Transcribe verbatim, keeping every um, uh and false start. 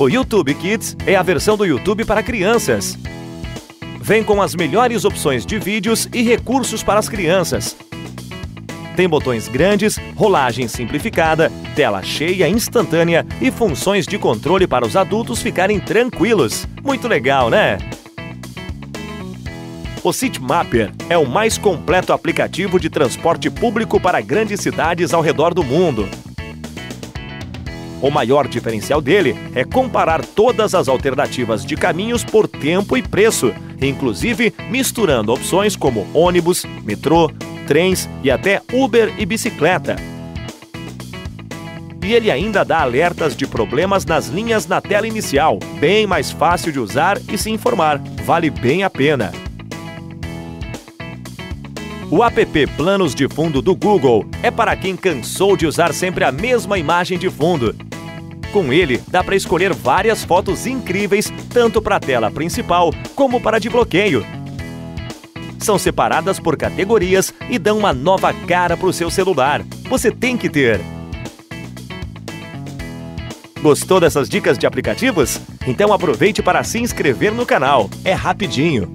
O YouTube Kids é a versão do YouTube para crianças. Vem com as melhores opções de vídeos e recursos para as crianças. Tem botões grandes, rolagem simplificada, tela cheia instantânea e funções de controle para os adultos ficarem tranquilos. Muito legal, né? O Citymapper é o mais completo aplicativo de transporte público para grandes cidades ao redor do mundo. O maior diferencial dele é comparar todas as alternativas de caminhos por tempo e preço, inclusive misturando opções como ônibus, metrô, trens e até Uber e bicicleta. E ele ainda dá alertas de problemas nas linhas na tela inicial, bem mais fácil de usar e se informar, vale bem a pena. O app Planos de Fundo do Google é para quem cansou de usar sempre a mesma imagem de fundo. Com ele, dá para escolher várias fotos incríveis, tanto para a tela principal como para de bloqueio. São separadas por categorias e dão uma nova cara para o seu celular. Você tem que ter! Gostou dessas dicas de aplicativos? Então aproveite para se inscrever no canal. É rapidinho!